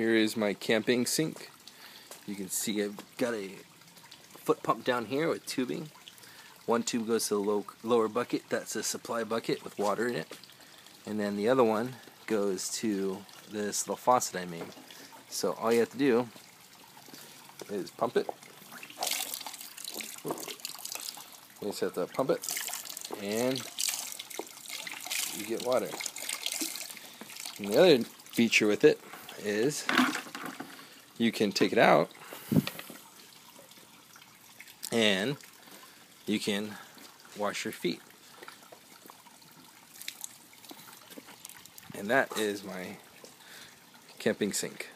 Here is my camping sink. You can see I've got a foot pump down here with tubing. One tube goes to the lower bucket. That's a supply bucket with water in it. And then the other one goes to this little faucet I made. So all you have to do is pump it. You just have to pump it and you get water. And the other feature with it is you can take it out and you can wash your feet. And that is my camping sink.